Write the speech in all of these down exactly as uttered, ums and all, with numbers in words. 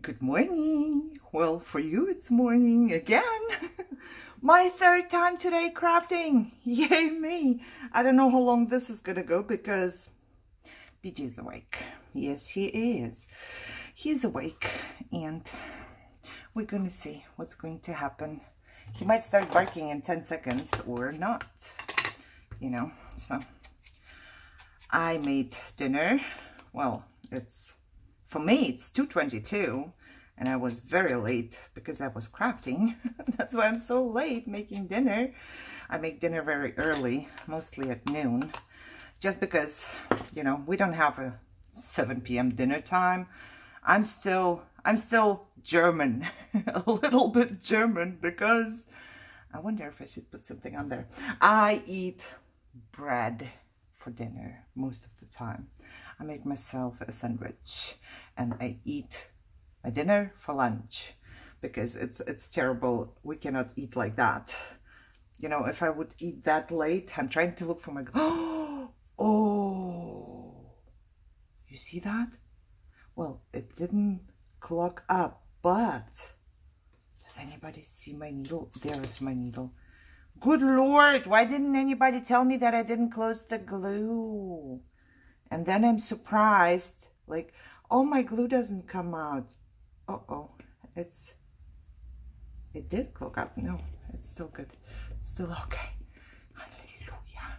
Good morning. Well, for you it's morning again. My third time today crafting. Yay me. I don't know how long this is gonna go because B J's awake. Yes, he is. He's awake and we're gonna see what's going to happen. He might start barking in ten seconds or not, you know. So I made dinner. Well, it's for me, it's two twenty-two, and I was very late because I was crafting. That's why I'm so late making dinner. I make dinner very early, mostly at noon, just because, you know, we don't have a seven p m dinner time. I'm still, I'm still German, a little bit German, because I wonder if I should put something on there. I eat bread for dinner most of the time. I make myself a sandwich and I eat my dinner for lunch because it's it's terrible. We cannot eat like that. You know, if I would eat that late, I'm trying to look for my... Oh, oh, you see that? Well, it didn't clog up, but does anybody see my needle? There is my needle. Good Lord, why didn't anybody tell me that I didn't close the glue? And then I'm surprised, like, oh, my glue doesn't come out. Uh-oh, it's, it did clog up. No, it's still good. It's still okay. Hallelujah.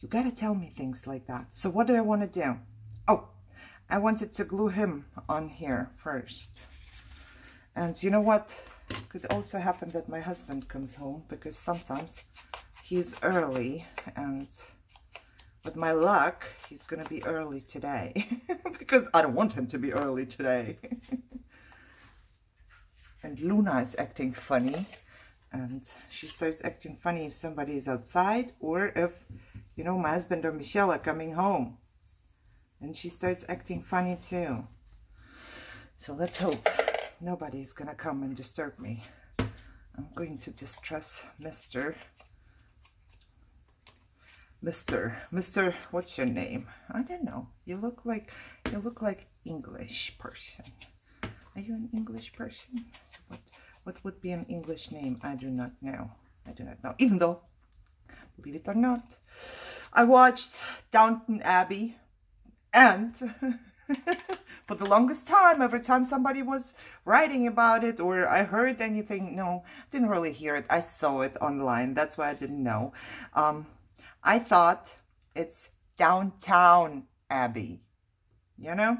You gotta tell me things like that. So what do I want to do? Oh, I wanted to glue him on here first. And you know what? It could also happen that my husband comes home because sometimes he's early, and with my luck, he's gonna be early today because I don't want him to be early today. And Luna is acting funny, and she starts acting funny if somebody is outside or if, you know, my husband or Michelle are coming home. And she starts acting funny too. So let's hope nobody's gonna come and disturb me. I'm going to distress Mister Mister Mister What's your name? I don't know. You look like you look like English person. Are you an English person? So what what would be an English name? I do not know. I do not know. Even though, believe it or not, I watched Downton Abbey, and for the longest time, every time somebody was writing about it or I heard anything, no, didn't really hear it. I saw it online. That's why I didn't know. Um, I thought it's Downtown Abbey, you know,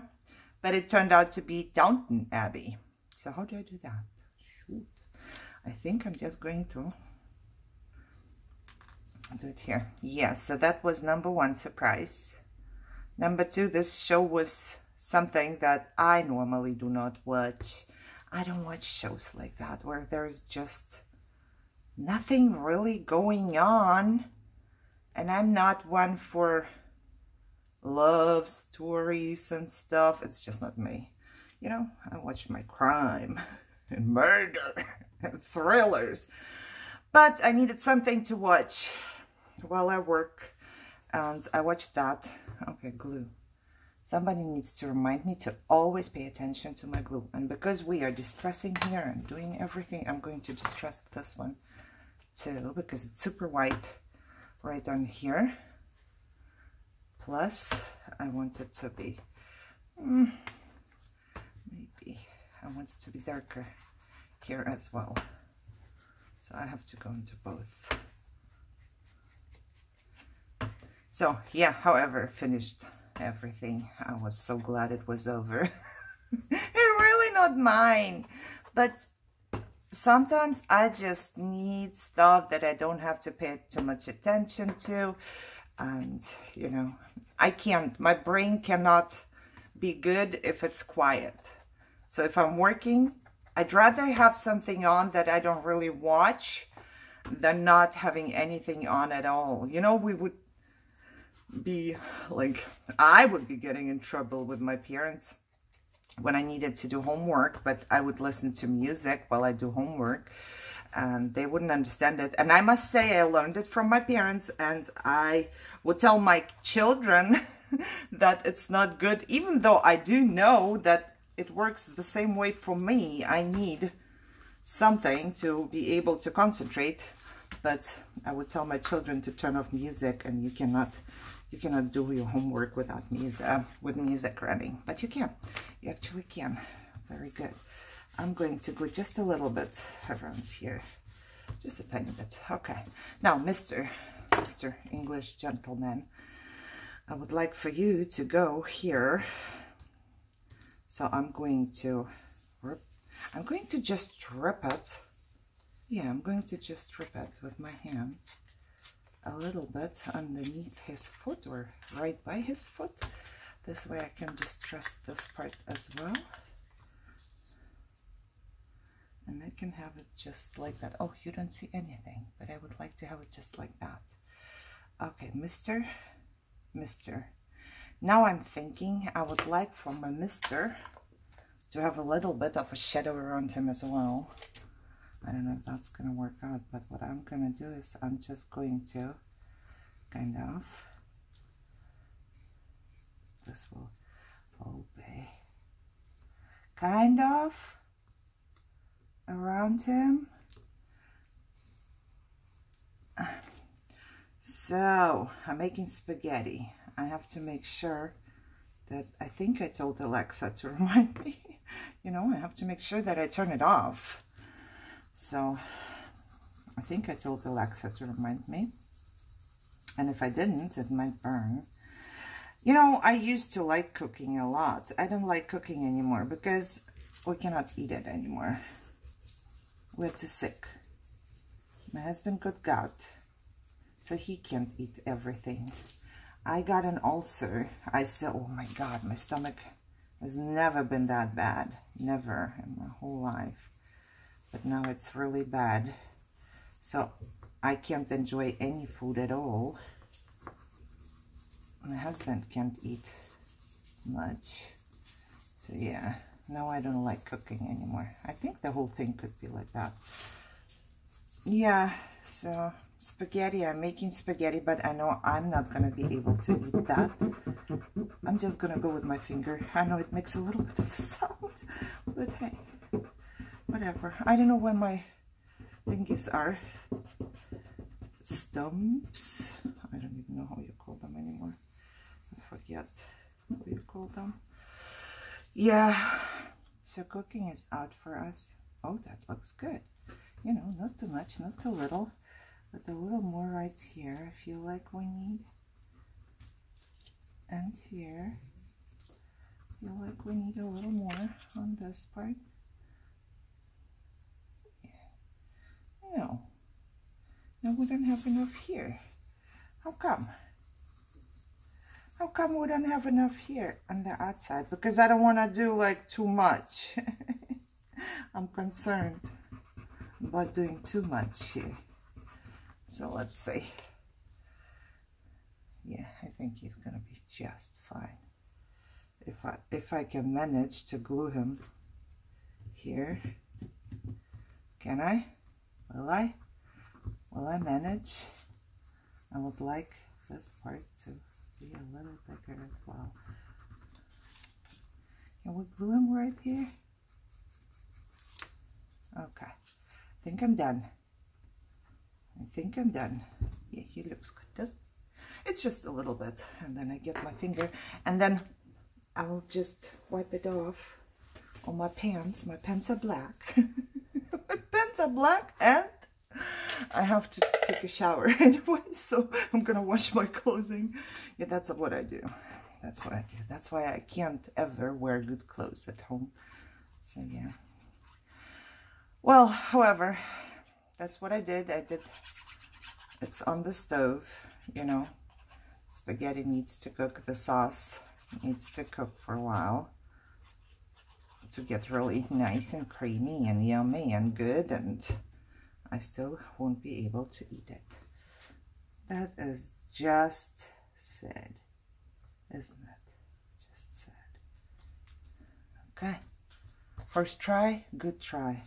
but it turned out to be Downton Abbey. So how do I do that? Shoot. I think I'm just going to do it here. Yeah, so that was number one surprise. Number two, this show was something that I normally do not watch. I don't watch shows like that where there's just nothing really going on. And I'm not one for love stories and stuff. It's just not me. You know, I watch my crime and murder and thrillers. But I needed something to watch while I work. And I watched that. Okay, glue. Somebody needs to remind me to always pay attention to my glue. And because we are distressing here and doing everything, I'm going to distress this one too because it's super white. Right on here. Plus, I want it to be, mm, maybe I want it to be darker here as well. So I have to go into both. So yeah, however, finished everything. I was so glad it was over. It's really not mine, but sometimes I just need stuff that I don't have to pay too much attention to. And, you know, I can't, my brain cannot be good if it's quiet. So if I'm working, I'd rather have something on that I don't really watch than not having anything on at all. You know, we would be like, I would be getting in trouble with my parents when I needed to do homework, but I would listen to music while I do homework and they wouldn't understand it. And I must say I learned it from my parents, and I would tell my children that it's not good, even though I do know that it works the same way for me. I need something to be able to concentrate, but I would tell my children to turn off music, and you cannot you cannot do your homework without music, uh, with music running, but you can, you actually can. Very good. I'm going to glue just a little bit around here, just a tiny bit. Okay, now Mr. Mr. English gentleman, I would like for you to go here. So I'm going to rip, I'm going to just strip it. Yeah, I'm going to just strip it with my hand a little bit underneath his foot, or right by his foot. This way I can just distress this part as well. And I can have it just like that. Oh, you don't see anything, but I would like to have it just like that. Okay, Mister Mister Now I'm thinking I would like for my Mister to have a little bit of a shadow around him as well. I don't know if that's going to work out, but what I'm going to do is I'm just going to kind of, this will obey, kind of around him. So I'm making spaghetti. I have to make sure that, I think I told Alexa to remind me, you know, I have to make sure that I turn it off. So I think I told Alexa to remind me, and if I didn't, it might burn. You know, I used to like cooking a lot. I don't like cooking anymore because we cannot eat it anymore. We're too sick. My husband got gout, so he can't eat everything. I got an ulcer. I still, oh my God, my stomach has never been that bad. Never in my whole life. But now it's really bad, so I can't enjoy any food at all. My husband can't eat much, so yeah, now I don't like cooking anymore. I think the whole thing could be like that. Yeah, so spaghetti, I'm making spaghetti, but I know I'm not gonna be able to eat that. I'm just gonna go with my finger. I know it makes a little bit of a sound, but hey, whatever. I don't know where my thingies are. Stumps. I don't even know how you call them anymore. I forget what you call them. Yeah. So cooking is out for us. Oh, that looks good. You know, not too much, not too little, but a little more right here. I feel like we need. And here. I feel like we need a little more on this part. No, no, we don't have enough here. How come? How come we don't have enough here on the outside? Because I don't want to do like too much. I'm concerned about doing too much here. So let's see. Yeah, I think he's going to be just fine. If I, if I can manage to glue him here, can I? Will I? Will I manage? I would like this part to be a little bigger as well. Can we glue him right here? Okay. I think I'm done. I think I'm done. Yeah, he looks good, doesn't he? It's just a little bit. And then I get my finger. And then I will just wipe it off on my pants. My pants are black. Pants are black, and I have to take a shower anyway, so I'm gonna wash my clothing. Yeah, that's what I do. That's what I do. That's why I can't ever wear good clothes at home. So yeah. Well, however, that's what I did. I did. It's on the stove, you know. Spaghetti needs to cook. The sauce needs to cook for a while to get really nice and creamy and yummy and good, and I still won't be able to eat it. That is just sad, isn't it? Just sad. Okay, first try, good try.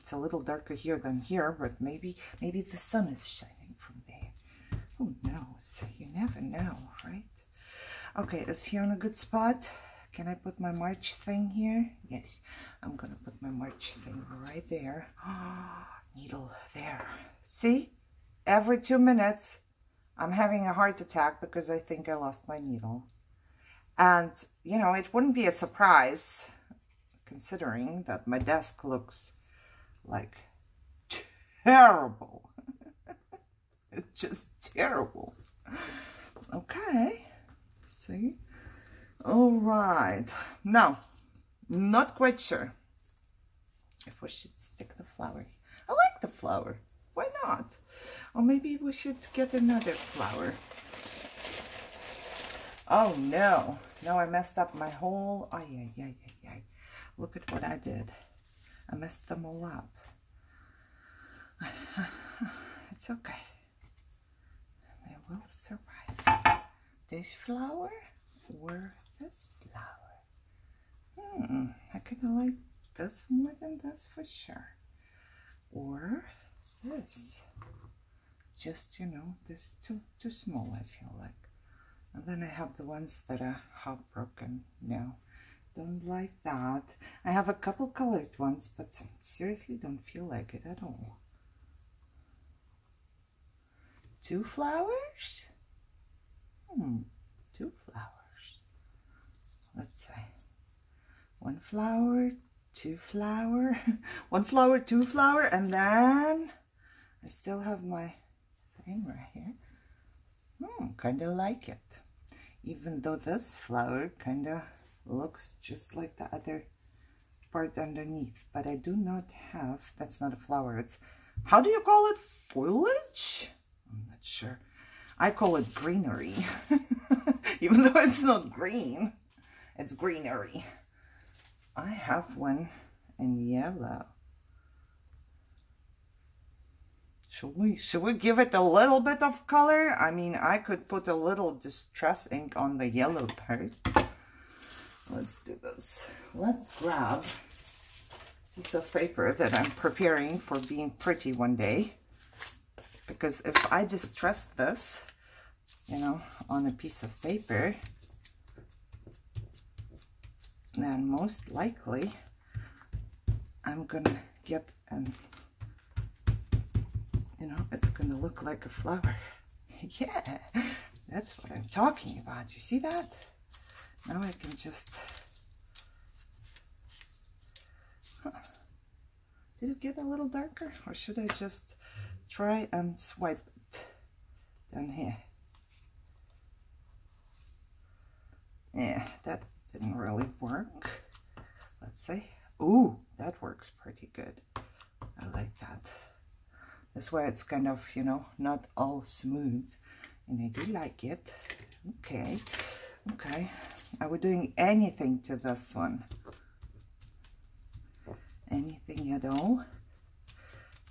It's a little darker here than here, but maybe maybe the sun is shining from there. Who knows? You never know, right? Okay, is he on a good spot? Can I put my March thing here? Yes, I'm gonna put my March thing right there. Oh, needle there. See, every two minutes I'm having a heart attack because I think I lost my needle. And you know, it wouldn't be a surprise considering that my desk looks like terrible. It's just terrible. Okay, see? All right, now, not quite sure if we should stick the flower. I like the flower, why not? Or maybe we should get another flower. Oh no, now I messed up my whole, oh yeah, yeah, yeah, yeah. Look at what I did. I messed them all up. It's okay. They will survive. This flower or this flower. Hmm, I kind of like this more than this for sure. Or this. Just, you know, this is too, too small, I feel like. And then I have the ones that are heartbroken now. Don't like that. I have a couple colored ones, but seriously don't feel like it at all. Two flowers? Hmm, two flowers. Let's say one flower, two flower, one flower, two flower, and then I still have my thing right here. Hmm, kind of like it. Even though this flower kind of looks just like the other part underneath, but I do not have, that's not a flower, it's, how do you call it, foliage? I'm not sure. I call it greenery. Even though it's not green, it's greenery. I have one in yellow. Should we, should we give it a little bit of color? I mean, I could put a little distress ink on the yellow part. Let's do this. Let's grab a piece of paper that I'm preparing for being pretty one day. Because if I distress this, you know, on a piece of paper, then most likely I'm gonna get an, you know, it's gonna look like a flower. Yeah, that's what I'm talking about. You see that? Now I can just, huh. Did it get a little darker, or should I just try and swipe it down here? Yeah, that didn't really work. Let's see. Ooh, that works pretty good. I like that. That's why it's kind of, you know, not all smooth. And I do like it. Okay. Okay. Are we doing anything to this one? Anything at all?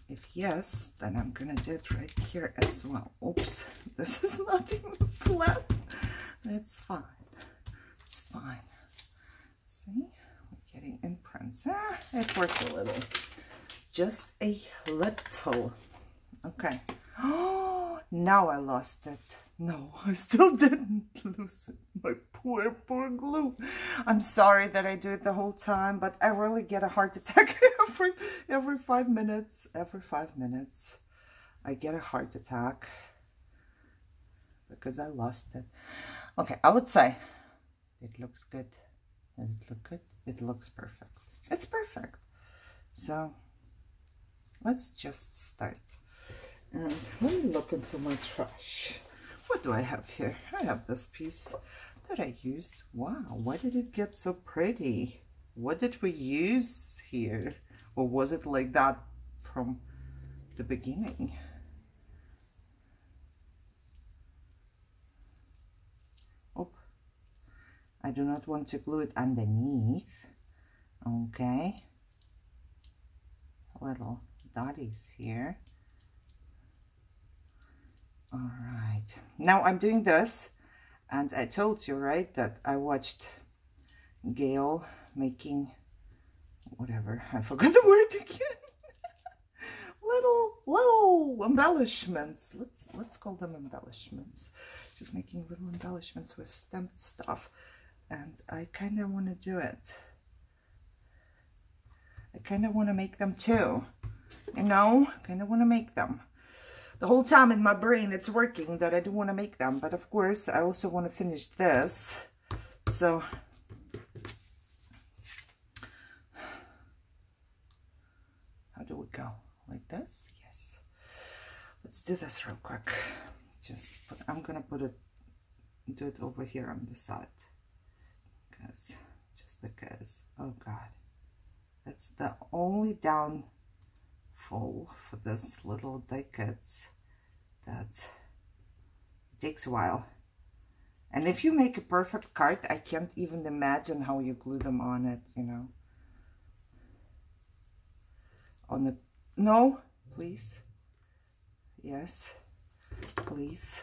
If yes, then I'm gonna do it right here as well. Oops, this is not even flat. That's fine. It's fine. See, we're getting imprints. Ah, it worked a little. Just a little. Okay. Oh, now I lost it. No, I still didn't lose it. My poor, poor glue. I'm sorry that I do it the whole time, but I really get a heart attack every, every five minutes. Every five minutes, I get a heart attack because I lost it. Okay, I would say it looks good. Does it look good? It looks perfect. It's perfect. So let's just start. And let me look into my trash. What do I have here? I have this piece that I used. Wow, why did it get so pretty? What did we use here? Or was it like that from the beginning? Oh, I do not want to glue it underneath. Okay. Little dotties here. All right, now I'm doing this, and I told you, right, that I watched Gail making whatever, I forgot the word again. little little embellishments. Let's let's call them embellishments. She was making little embellishments with stamped stuff, and I kind of want to do it. I kind of want to make them too, you know, kind of want to make them. The whole time in my brain it's working that I do want to make them, but of course I also want to finish this. So how do we go? Like this? Yes. Let's do this real quick. Just put, I'm gonna put it, do it over here on the side, because just because. Oh God, that's the only downfall for this little decades, that it takes a while. And if you make a perfect card, I can't even imagine how you glue them on it, you know. On the, no, please. Yes, please.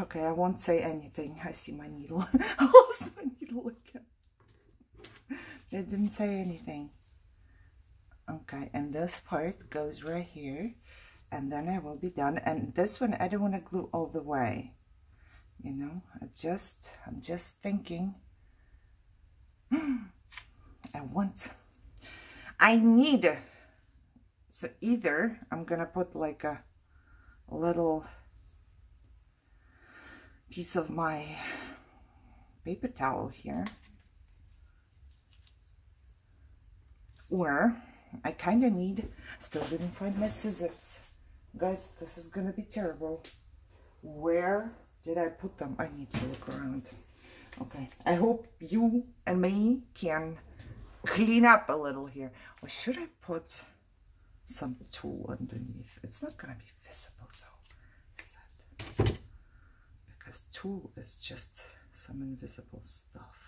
Okay, I won't say anything. I see my needle. I lost my needle again. It didn't say anything. Okay, and this part goes right here. And then I will be done. And this one, I don't want to glue all the way. You know, I just, I'm just thinking, mm, I want, I need, so either I'm gonna put like a little piece of my paper towel here, or I kind of need, still didn't find my scissors. Guys, this is gonna be terrible. Where did I put them? I need to look around. Okay, I hope you and me can clean up a little here. Or should I put some tool underneath? It's not gonna be visible though, is it? Because tool is just some invisible stuff.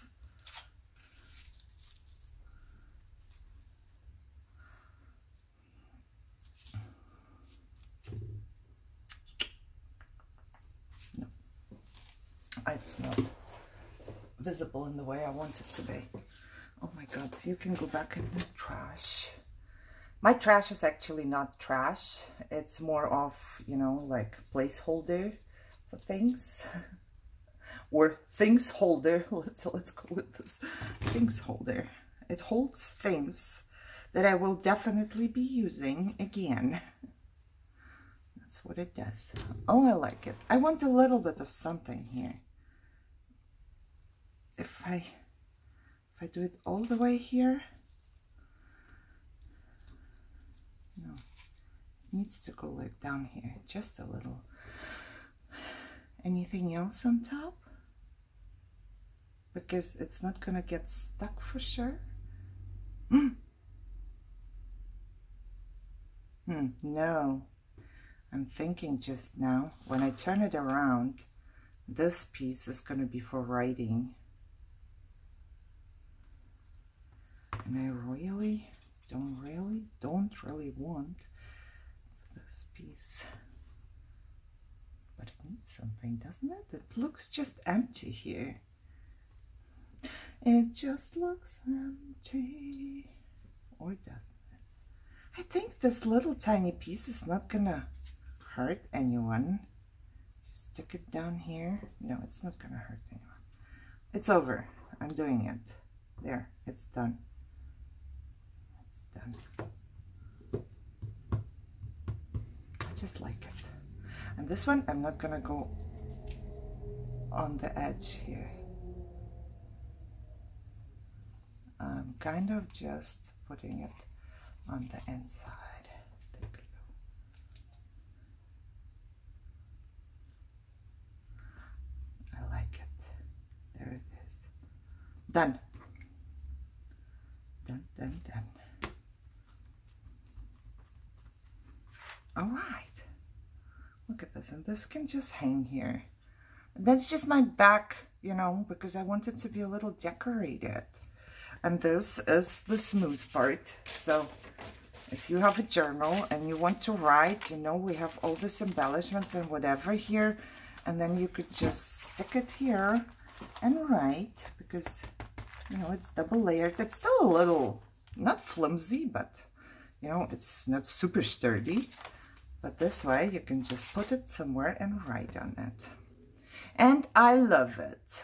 It's not visible in the way I want it to be. Oh my God, you can go back in the trash. My trash is actually not trash. It's more of, you know, like placeholder for things. Or things holder. Let's, let's call it this. Things holder. It holds things that I will definitely be using again. That's what it does. Oh, I like it. I want a little bit of something here. If I, if I do it all the way here, no, it needs to go like down here, just a little. Anything else on top? Because it's not gonna get stuck for sure. Mm. Hmm, no. I'm thinking just now, when I turn it around, this piece is gonna be for writing. And I really don't really don't really want this piece, but it needs something, doesn't it? It looks just empty here. It just looks empty, or doesn't it? I think this little tiny piece is not gonna hurt anyone. Just stick it down here. No, it's not gonna hurt anyone. It's over. I'm doing it. There, it's done. It's done. I just like it. And this one, I'm not gonna go on the edge here. I'm kind of just putting it on the inside. There it is. Done. Done, done, done. All right. Look at this. And this can just hang here. That's just my back, you know, because I want it to be a little decorated. And this is the smooth part. So if you have a journal and you want to write, you know, we have all these embellishments and whatever here. And then you could just stick it here and write, because, you know, it's double layered. It's still a little, not flimsy, but, you know, it's not super sturdy. But this way you can just put it somewhere and write on it. And I love it.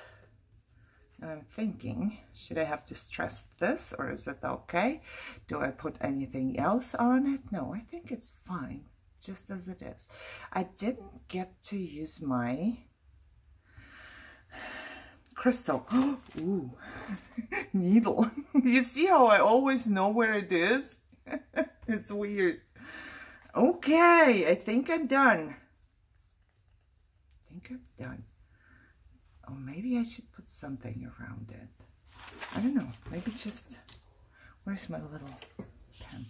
And I'm thinking, should I have to stress this, or is it okay? Do I put anything else on it? No, I think it's fine, just as it is. I didn't get to use my crystal. Ooh, needle. You see how I always know where it is? It's weird. Okay, I think I'm done. I think I'm done. Oh, maybe I should put something around it. I don't know. Maybe just... Where's my little pen?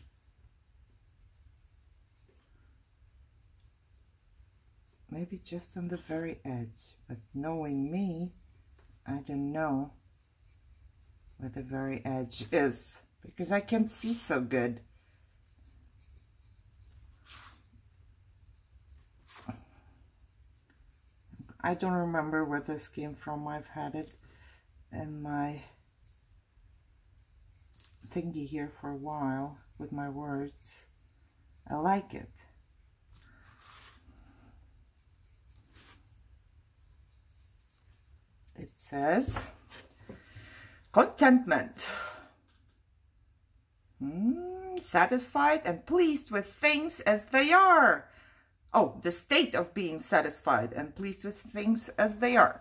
Maybe just on the very edge. But knowing me, I don't know where the very edge is, because I can't see so good. I don't remember where this came from. I've had it in my thingy here for a while with my words. I like it. It says contentment. Mm, satisfied and pleased with things as they are. Oh, the state of being satisfied and pleased with things as they are.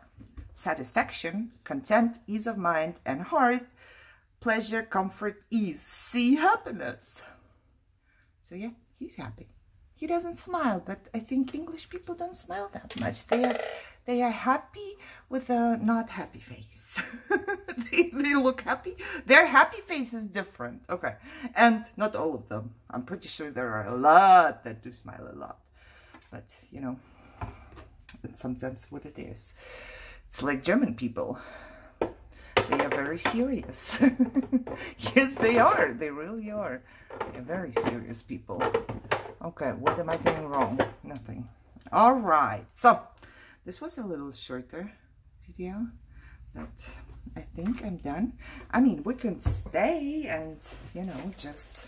Satisfaction, content, ease of mind and heart, pleasure, comfort, ease. See happiness. So yeah, he's happy. He doesn't smile, but I think English people don't smile that much. They are, they are happy with a not happy face. they, they look happy. Their happy face is different. Okay, and not all of them. I'm pretty sure there are a lot that do smile a lot. But, you know, it's sometimes what it is. It's like German people. They are very serious. Yes, they are. They really are. They are very serious people. Okay, what am I doing wrong? Nothing. All right. So, this was a little shorter video. But I think I'm done. I mean, we can stay and, you know, just...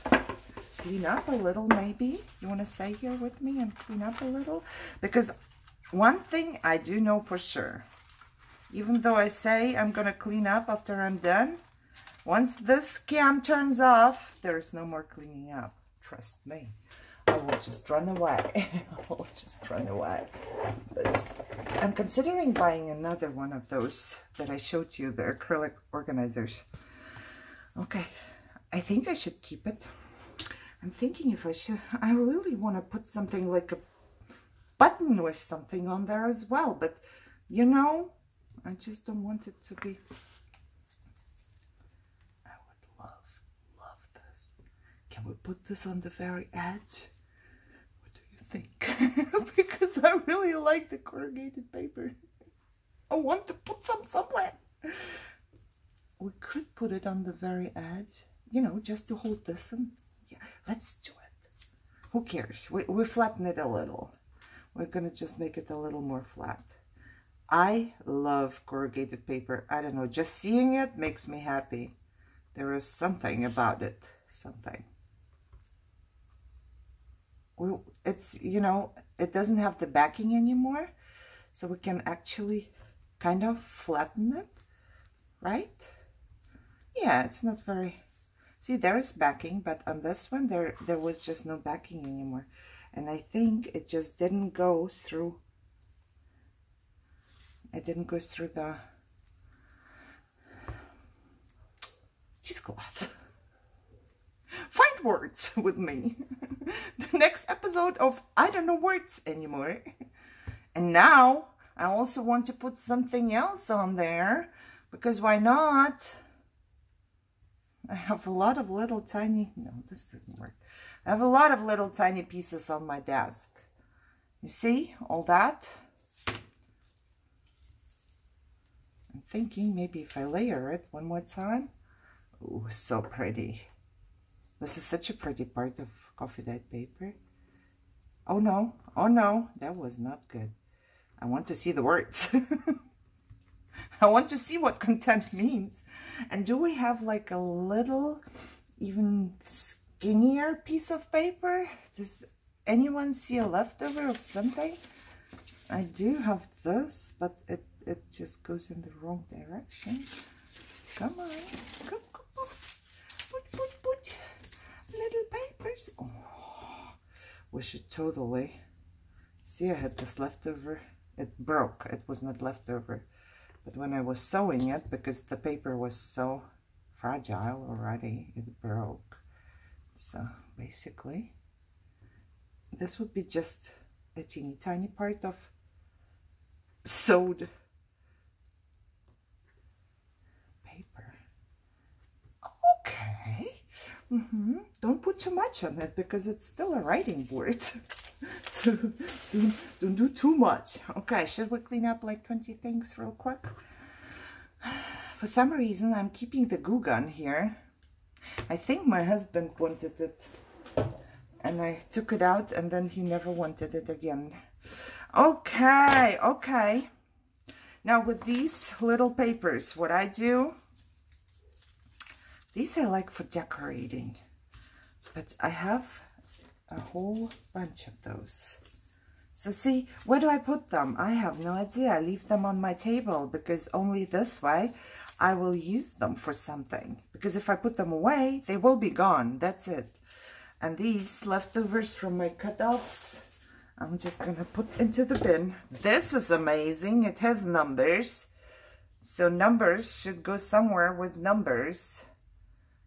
clean up a little, maybe. You want to stay here with me and clean up a little? Because one thing I do know for sure, even though I say I'm going to clean up after I'm done, once this cam turns off, there is no more cleaning up. Trust me. I will just run away. I will just run away. But I'm considering buying another one of those that I showed you, the acrylic organizers. Okay. I think I should keep it. I'm thinking if I should, I really want to put something like a button or something on there as well. But, you know, I just don't want it to be. I would love, love this. Can we put this on the very edge? What do you think? Because I really like the corrugated paper. I want to put some somewhere. We could put it on the very edge, you know, just to hold this and... yeah, let's do it. Who cares? We, we flatten it a little. We're going to just make it a little more flat. I love corrugated paper. I don't know. Just seeing it makes me happy. There is something about it. Something. We, it's, you know, it doesn't have the backing anymore. So we can actually kind of flatten it. Right? Yeah, it's not very... See, there is backing, but on this one, there there was just no backing anymore. And I think it just didn't go through. It didn't go through the cheesecloth. Find words with me. The next episode of I Don't Know Words Anymore. And now, I also want to put something else on there. Because why not? I have a lot of little tiny, no, this doesn't work. I have a lot of little tiny pieces on my desk. You see, all that. I'm thinking maybe if I layer it one more time. Oh, so pretty. This is such a pretty part of coffee dyed paper. Oh no, oh no, that was not good. I want to see the words. I want to see what content means. And do we have like a little, even skinnier piece of paper? This anyone see a leftover of something? I do have this, but it, it just goes in the wrong direction. Come on, come, come, come. Put, put, put. Little papers. Oh, we should totally... See, I had this leftover. It broke. It was not leftover. But when I was sewing it, because the paper was so fragile already, it broke. So basically, this would be just a teeny tiny part of sewed paper. Okay. Mm-hmm. Don't put too much on it because it's still a writing board. So don't, don't do too much. Okay, should we clean up like twenty things real quick? For some reason, I'm keeping the glue gun here. I think my husband wanted it, and I took it out, and then he never wanted it again. Okay, okay. Now with these little papers, what I do, these I like for decorating, but I have a whole bunch of those. So see, where do I put them? I have no idea. I leave them on my table because only this way I will use them for something. Because if I put them away, they will be gone. That's it. And these leftovers from my cut-offs, I'm just gonna put into the bin. This is amazing. It has numbers. So numbers should go somewhere with numbers.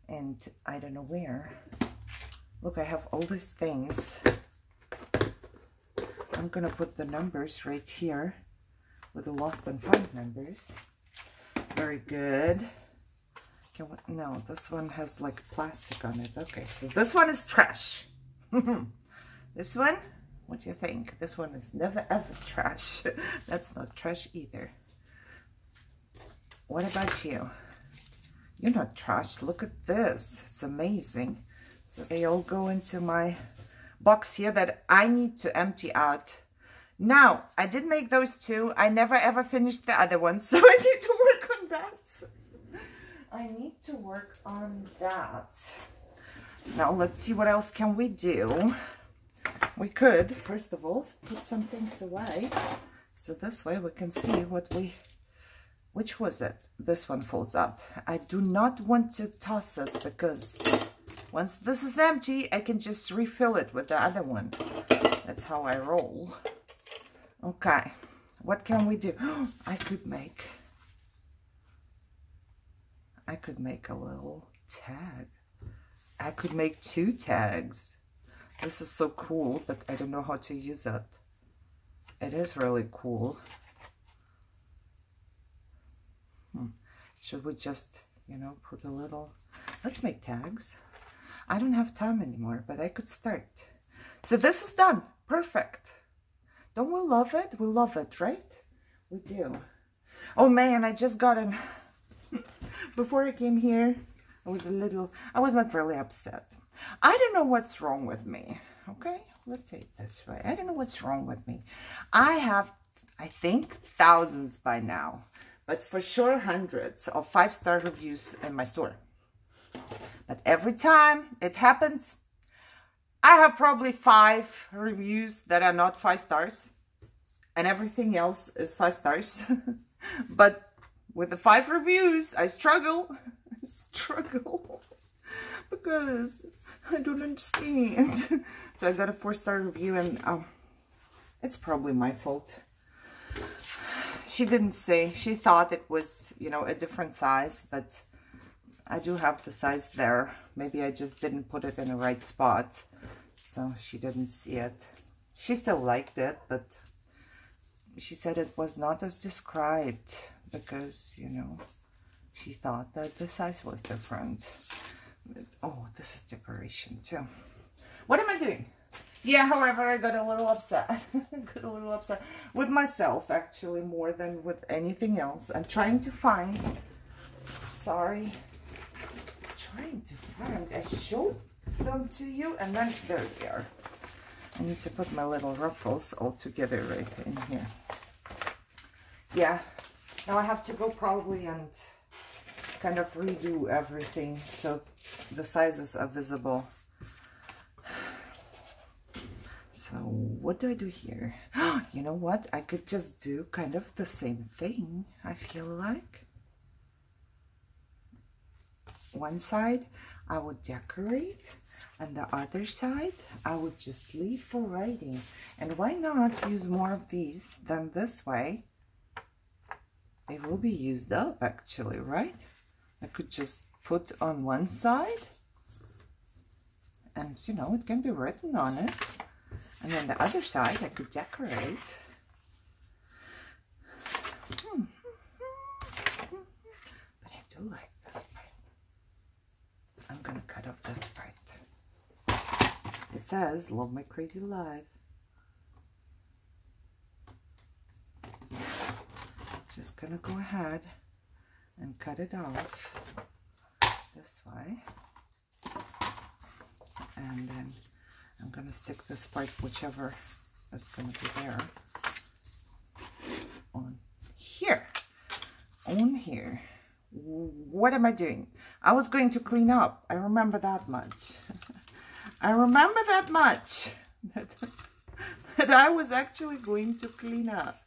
And I don't know where. Look, I have all these things. I'm gonna put the numbers right here with the lost and found numbers. Very good. Can we, no, this one has like plastic on it. Okay, so this one is trash. This one, what do you think? This one is never ever trash. That's not trash either. What about you? You're not trash. Look at this. It's amazing. So they all go into my box here that I need to empty out. Now, I did make those two. I never ever finished the other one, so I need to work on that. I need to work on that. Now, let's see what else can we do. We could, first of all, put some things away. So this way we can see what we... Which was it? This one falls out. I do not want to toss it because... Once this is empty, I can just refill it with the other one. That's how I roll. Okay, what can we do? I could make, I could make a little tag. I could make two tags. This is so cool, but I don't know how to use it. It is really cool. Hmm. Should we just, you know, put a little, let's make tags. I don't have time anymore, but I could start. So this is done. Perfect. Don't we love it? We love it, right? We do. Oh man, I just got an... Before I came here, I was a little... I was not really upset. I don't know what's wrong with me. Okay? Let's say it this way. I don't know what's wrong with me. I have, I think, thousands by now. But for sure, hundreds of five-star reviews in my store. But every time it happens, I have probably five reviews that are not five stars, and everything else is five stars. But with the five reviews, I struggle, I struggle, because I don't understand. So I got a four-star review, and um, it's probably my fault. She didn't say, she thought it was, you know, a different size, but... I do have the size there. Maybe I just didn't put it in the right spot, so she didn't see it. She still liked it, but she said it was not as described because, you know, she thought that the size was different. Oh, this is decoration too. What am I doing? Yeah, however, I got a little upset. Got a little upset with myself, actually, more than with anything else. I'm trying to find... Sorry. Trying to find, I showed them to you, and then there they are. I need to put my little ruffles all together right in here. Yeah, now I have to go probably and kind of redo everything so the sizes are visible. So what do I do here? You know what? I could just do kind of the same thing, I feel like. One side I would decorate, and the other side I would just leave for writing. And why not use more of these than this way? They will be used up actually, right? I could just put on one side, and you know, it can be written on it. And then the other side I could decorate. Hmm. But I do like this part. I'm gonna cut off this part. It says, "Love my crazy life." Just gonna go ahead and cut it off this way, and then I'm going to stick this part, whichever is going to be there, on here, on here. What am I doing? I was going to clean up. I remember that much. I remember that much, that, that I was actually going to clean up.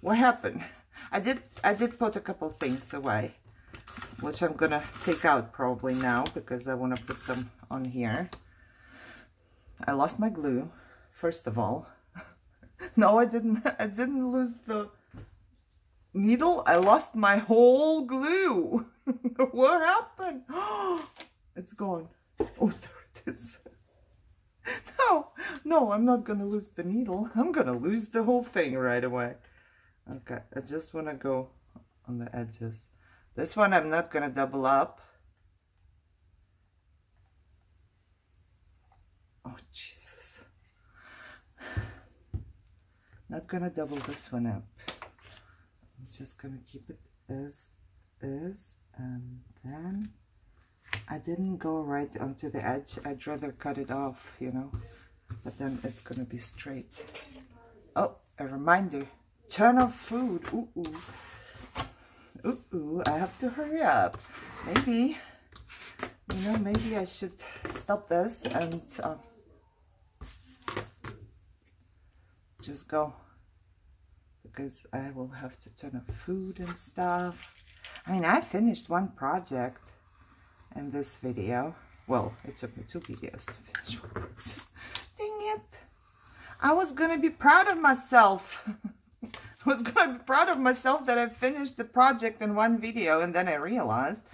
What happened? I did, I did put a couple things away, which I'm going to take out probably now because I want to put them on here. I lost my glue, first of all. No, I didn't. I didn't lose the needle. I lost my whole glue. What happened? Oh, it's gone. Oh, there it is. No, no, I'm not going to lose the needle. I'm going to lose the whole thing right away. Okay, I just want to go on the edges. This one I'm not going to double up. Oh, Jesus. Not gonna double this one up. I'm just gonna keep it as is, and then I didn't go right onto the edge. I'd rather cut it off, you know, but then it's gonna be straight. Oh, a reminder. Turn off food. Ooh, ooh. Ooh, ooh. I have to hurry up. Maybe, you know, maybe I should stop this and... Uh, just go, because I will have to turn up food and stuff. I mean, I finished one project in this video. Well, it took me two videos to finish one project. Dang it! I was gonna be proud of myself. I was gonna be proud of myself that I finished the project in one video, and then I realized,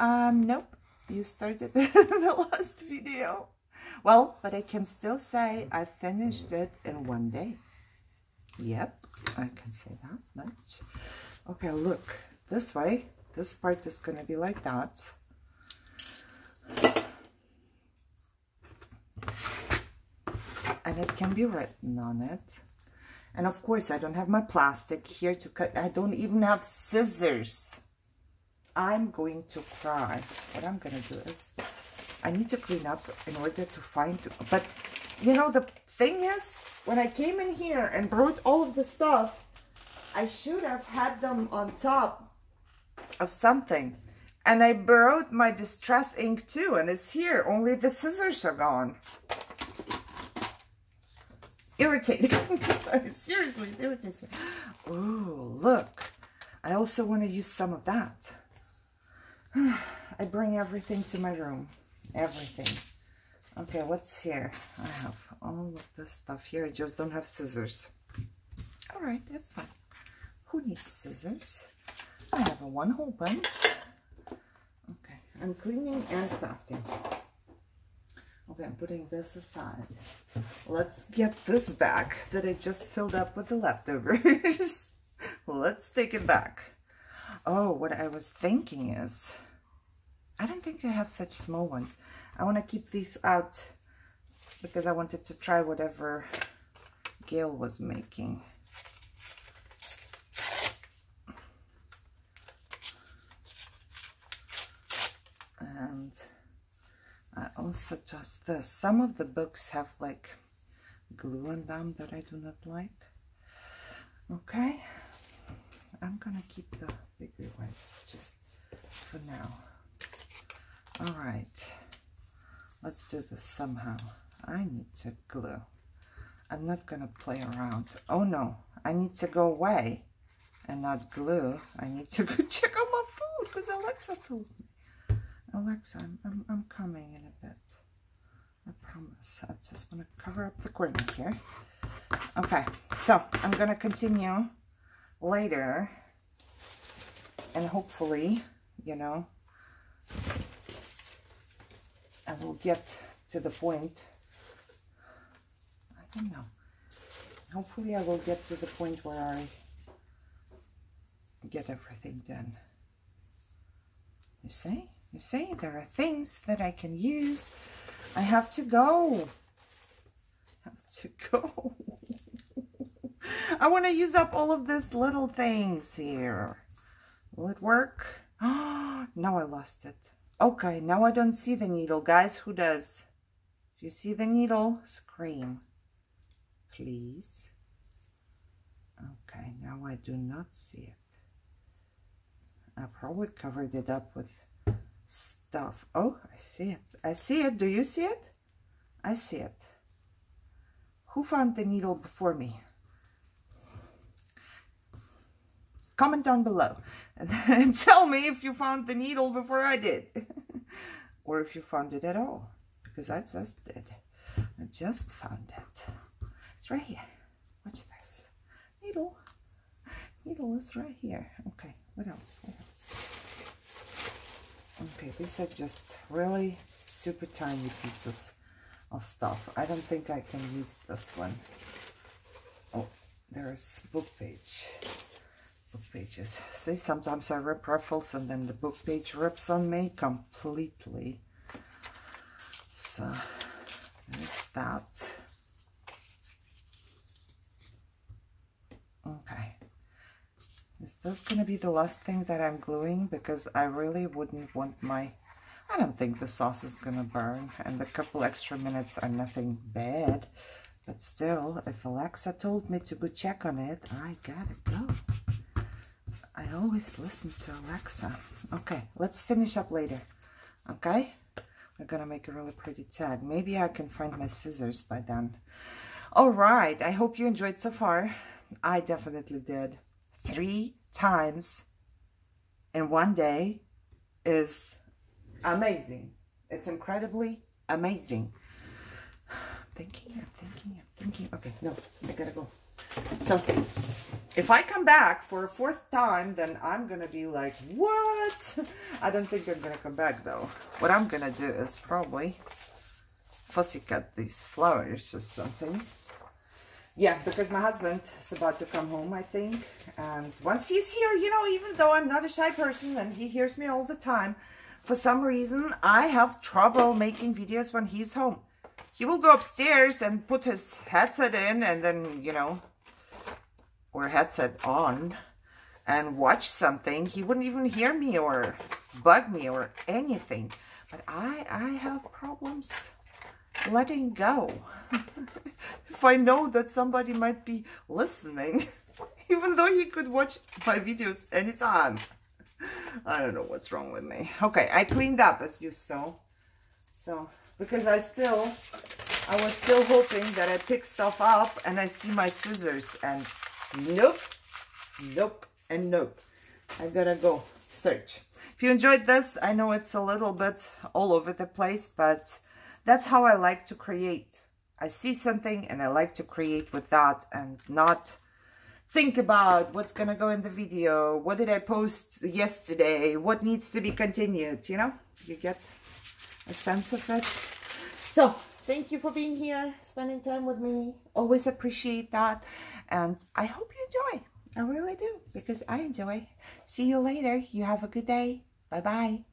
um, nope, you started the last video. Well, but I can still say I finished it in one day. Yep, I can say that much. Okay, look, this way, this part is going to be like that. And it can be written on it. And of course, I don't have my plastic here to cut. I don't even have scissors. I'm going to cry. What I'm going to do is... I need to clean up in order to find, but you know, the thing is, when I came in here and brought all of the stuff, I should have had them on top of something. And I brought my distress ink too, and it's here, only the scissors are gone. Irritating. Seriously, it irritates me. Oh, look. I also want to use some of that. I bring everything to my room. Everything. Okay, what's here? I have all of this stuff here. I just don't have scissors. All right, that's fine. Who needs scissors? I have a one whole bunch. Okay, I'm cleaning and crafting. Okay, I'm putting this aside. Let's get this back that I just filled up with the leftovers. Let's take it back. Oh, what I was thinking is... I don't think I have such small ones. I want to keep these out because I wanted to try whatever Gail was making. And I also tossed this. Some of the books have like glue on them that I do not like. Okay. I'm gonna keep the bigger ones just for now. All right, let's do this somehow. I need to glue. I'm not gonna play around. Oh no, I need to go away and not glue. I need to go check out my food because Alexa told me. Alexa, I'm, I'm, I'm coming in a bit. I promise. I just want to cover up the corner here. Okay, so I'm going to continue later. And hopefully, you know, I will get to the point. I don't know. Hopefully I will get to the point where I get everything done. You see? You see? There are things that I can use. I have to go. I have to go. I want to use up all of these little things here. Will it work? Oh, now I lost it. Okay, now I don't see the needle. Guys, who does? If you see the needle, scream. Please. Okay, now I do not see it. I probably covered it up with stuff. Oh, I see it. I see it. Do you see it? I see it. Who found the needle before me? Comment down below and tell me if you found the needle before I did. Or if you found it at all. Because I just did. I just found it. It's right here. Watch this. Needle. Needle is right here. Okay. What else? What else? Okay, these are just really super tiny pieces of stuff. I don't think I can use this one. Oh, there's book page. Book pages. See, sometimes I rip ruffles and then the book page rips on me completely. So, there's that. Okay. Is this going to be the last thing that I'm gluing? Because I really wouldn't want my... I don't think the sauce is going to burn. And a couple extra minutes are nothing bad. But still, if Alexa told me to go check on it, I gotta go. I always listen to Alexa. Okay, let's finish up later. Okay? We're going to make a really pretty tag. Maybe I can find my scissors by then. Alright, I hope you enjoyed so far. I definitely did. Three times in one day is amazing. It's incredibly amazing. I'm thinking, I'm thinking, I'm thinking. Okay, no, I gotta go. So, if I come back for a fourth time, then I'm gonna be like, what? I don't think I'm gonna come back though. What I'm gonna do is probably fussy cut these flowers or something. Yeah, because my husband is about to come home, I think. And once he's here, you know, even though I'm not a shy person and he hears me all the time, for some reason, I have trouble making videos when he's home. He will go upstairs and put his headset in and then, you know, or headset on and watch something. He wouldn't even hear me or bug me or anything. But I, I have problems letting go. If I know that somebody might be listening, even though he could watch my videos anytime. I don't know what's wrong with me. Okay, I cleaned up as you saw. So, because I still, I was still hoping that I pick stuff up and I see my scissors and nope, nope, and nope. I gotta go search. If you enjoyed this, I know it's a little bit all over the place, but that's how I like to create. I see something and I like to create with that and not think about what's going to go in the video. What did I post yesterday? What needs to be continued? You know, you get a sense of it. So thank you for being here, spending time with me. Always appreciate that. And I hope you enjoy. I really do because I enjoy. See you later. You have a good day. Bye-bye.